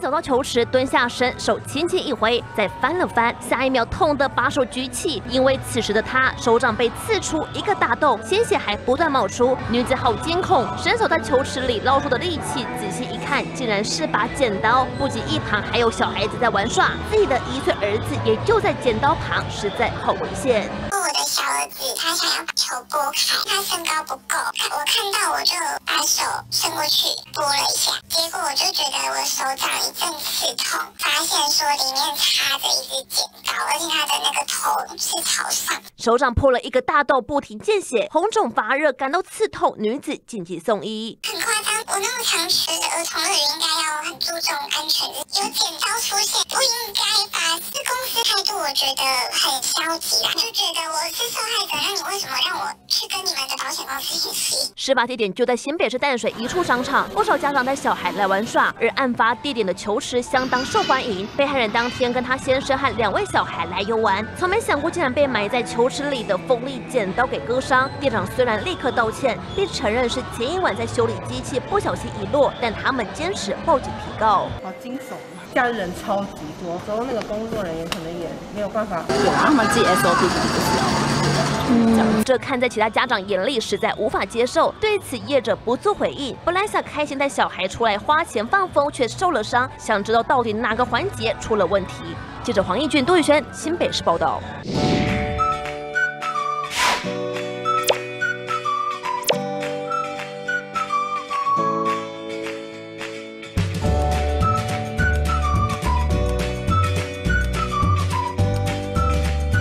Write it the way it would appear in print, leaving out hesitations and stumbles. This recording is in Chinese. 走到球池，蹲下身，手轻轻一挥，再翻了翻，下一秒痛得把手举起，因为此时的她手掌被刺出一个大洞，鲜血还不断冒出。女子好惊恐，伸手在球池里捞出的利器，仔细一看，竟然是把剪刀。不仅一旁还有小孩子在玩耍，自己的1岁儿子也就在剪刀旁，实在好危险。我的小儿子他想要把球拨开，他身高不够，我看到我就把手伸过去拨了一下，结果我就觉得我手掌一阵刺痛，发现说里面插着一只剪刀，而且他的那个头是朝上，手掌破了一个大洞，不停见血，红肿发热，感到刺痛，女子紧急送医。很夸张，我那么常吃的儿童乐园应该要很注重安全，有剪刀出现不应该吧？是公司态度，我觉得很消极啦，就觉得我是受害者，那你为什么让我去跟你们的保险公司联系？事发地点就在新北市淡水一处商场，不少家长带小孩来玩耍，而案发地点的球池相当受欢迎。被害人当天跟他先生和2位小孩来游玩，从没想过竟然被埋在球池里的锋利剪刀给割伤。店长虽然立刻道歉，并承认是前一晚在修理机器不小心遗落，但他们坚持报警提告。好惊悚！家人超级多，然后那个工作人员可能也没有办法，他们自己 SOP 这看在其他家长眼里实在无法接受，对此业者不做回应。本来想开心带小孩出来花钱放风，却受了伤，想知道到底哪个环节出了问题。记者黄义俊、杜宇轩，新北市报道。